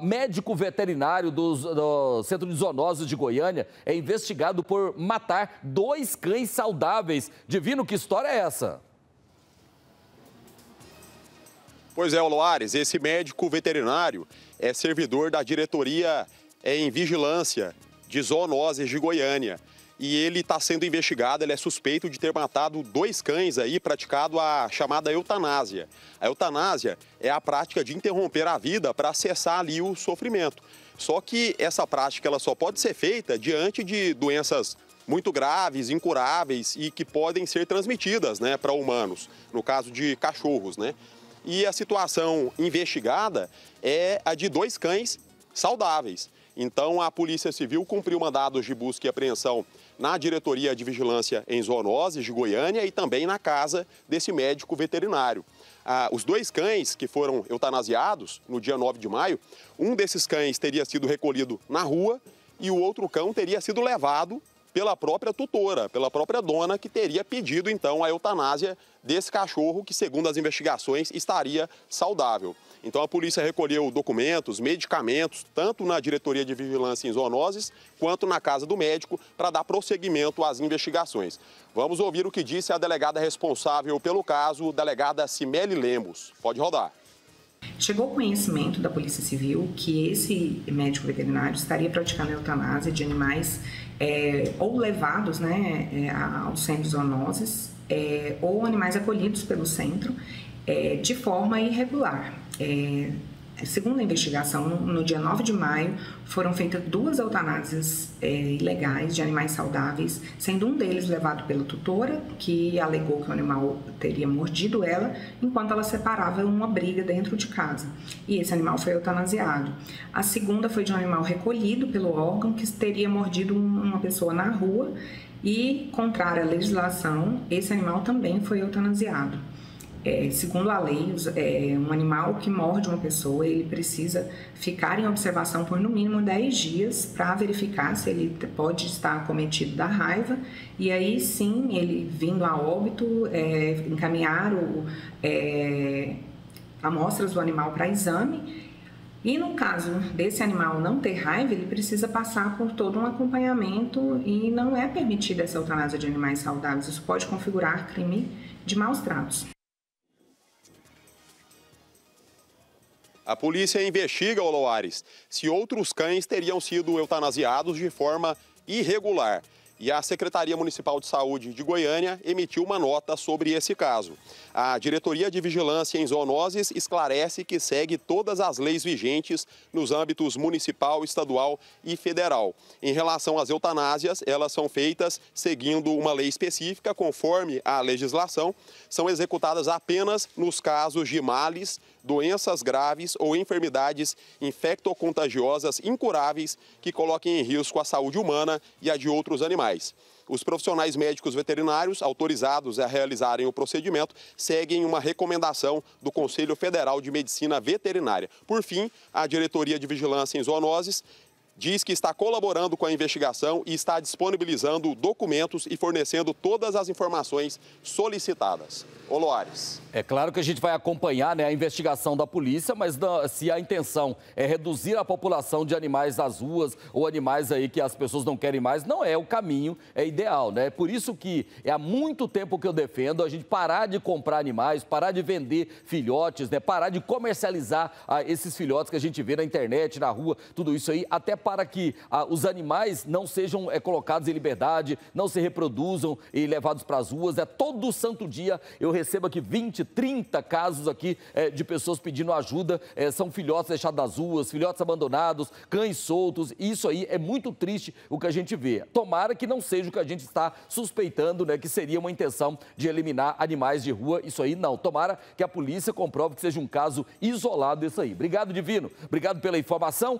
Médico veterinário do Centro de Zoonoses de Goiânia é investigado por matar 2 cães saudáveis. Divino, que história é essa? Pois é, Aloares, esse médico veterinário é servidor da Diretoria em Vigilância de Zoonoses de Goiânia. E ele está sendo investigado, ele é suspeito de ter matado 2 cães aí, praticado a chamada eutanásia. A eutanásia é a prática de interromper a vida para cessar ali o sofrimento. Só que essa prática ela só pode ser feita diante de doenças muito graves, incuráveis e que podem ser transmitidas, né, para humanos, no caso de cachorros, né? E a situação investigada é a de 2 cães saudáveis. Então, a Polícia Civil cumpriu mandados de busca e apreensão na Diretoria de Vigilância em Zoonoses de Goiânia e também na casa desse médico veterinário. Os 2 cães que foram eutanasiados no dia 9 de maio, um desses cães teria sido recolhido na rua e o outro cão teria sido levado pela própria tutora, pela própria dona, que teria pedido, então, a eutanásia desse cachorro que, segundo as investigações, estaria saudável. Então, a polícia recolheu documentos, medicamentos, tanto na Diretoria de Vigilância em Zoonoses, quanto na casa do médico, para dar prosseguimento às investigações. Vamos ouvir o que disse a delegada responsável pelo caso, delegada Simele Lemos. Pode rodar. Chegou ao conhecimento da Polícia Civil que esse médico veterinário estaria praticando a eutanásia de animais ou levados, né, ao centro de zoonoses, ou animais acolhidos pelo centro de forma irregular. Segundo a investigação, no dia 9 de maio, foram feitas 2 eutanásias ilegais de animais saudáveis, sendo um deles levado pela tutora, que alegou que o animal teria mordido ela, enquanto ela separava uma briga dentro de casa. E esse animal foi eutanasiado. A segunda foi de um animal recolhido pelo órgão, que teria mordido uma pessoa na rua e, contrário à legislação, esse animal também foi eutanasiado. Segundo a lei, um animal que morde uma pessoa, ele precisa ficar em observação por no mínimo 10 dias para verificar se ele pode estar acometido da raiva e aí sim, ele vindo a óbito, encaminhar amostras do animal para exame. E no caso desse animal não ter raiva, ele precisa passar por todo um acompanhamento e não é permitida essa eutanásia de animais saudáveis. Isso pode configurar crime de maus tratos. A polícia investiga, Aloares, se outros cães teriam sido eutanasiados de forma irregular. E a Secretaria Municipal de Saúde de Goiânia emitiu uma nota sobre esse caso. A Diretoria de Vigilância em Zoonoses esclarece que segue todas as leis vigentes nos âmbitos municipal, estadual e federal. Em relação às eutanásias, elas são feitas seguindo uma lei específica, conforme a legislação, são executadas apenas nos casos de males, doenças graves ou enfermidades infectocontagiosas incuráveis que coloquem em risco a saúde humana e a de outros animais. Os profissionais médicos veterinários autorizados a realizarem o procedimento seguem uma recomendação do Conselho Federal de Medicina Veterinária. Por fim, a Diretoria de Vigilância em Zoonoses diz que está colaborando com a investigação e está disponibilizando documentos e fornecendo todas as informações solicitadas. Aloares. É claro que a gente vai acompanhar, né, a investigação da polícia, mas se a intenção é reduzir a população de animais das ruas ou animais aí que as pessoas não querem mais, não é o caminho, é ideal, né? Por isso que é há muito tempo que eu defendo a gente parar de comprar animais, parar de vender filhotes, né? Parar de comercializar esses filhotes que a gente vê na internet, na rua, tudo isso aí, até para que os animais não sejam colocados em liberdade, não se reproduzam e levados para as ruas. Todo santo dia eu recebo aqui 20, 30 casos aqui de pessoas pedindo ajuda. São filhotes deixados nas ruas, filhotes abandonados, cães soltos. Isso aí é muito triste o que a gente vê. Tomara que não seja o que a gente está suspeitando, né, que seria uma intenção de eliminar animais de rua. Isso aí não. Tomara que a polícia comprove que seja um caso isolado isso aí. Obrigado, Divino. Obrigado pela informação.